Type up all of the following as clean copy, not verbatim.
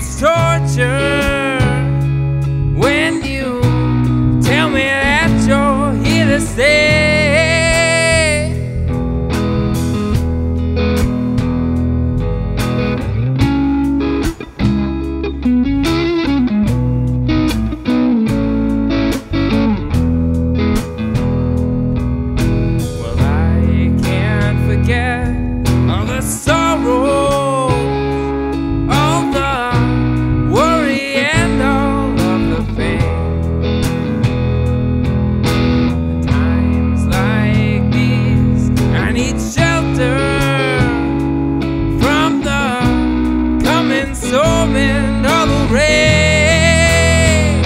it's torture when you tell me that you're here to stay. Well, I can't forget all the sorrow, in all the rain.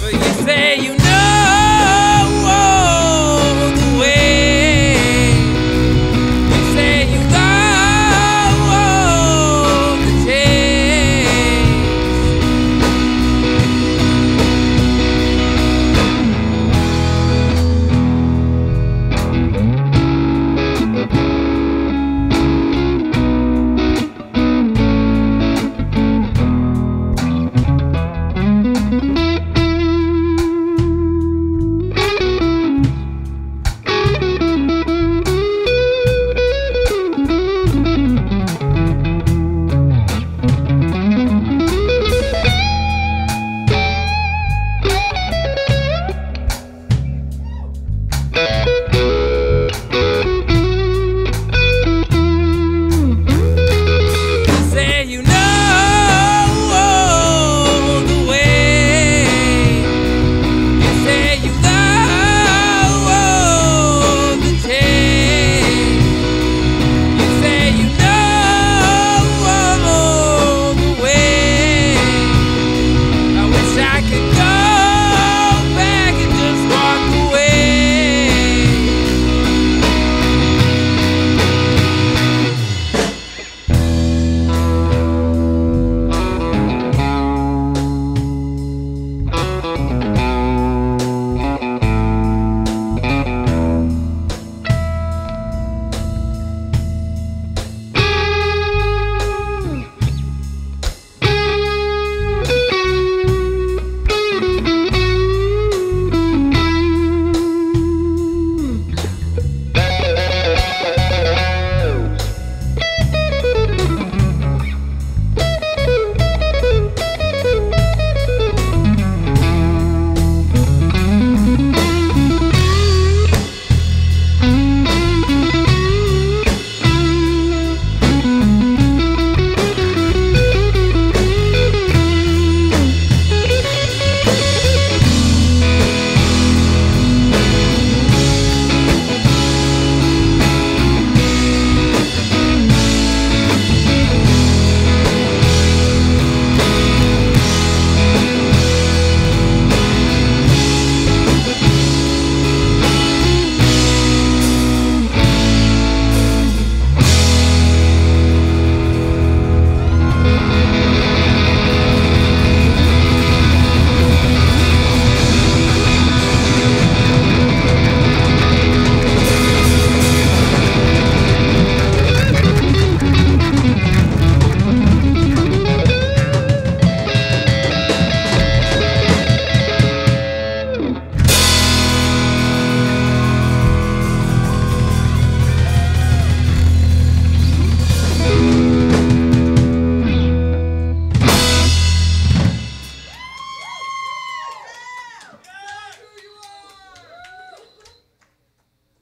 But you say you know the way, you say you know the change.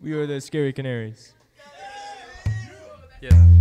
We were the Scary Canaries. Yeah.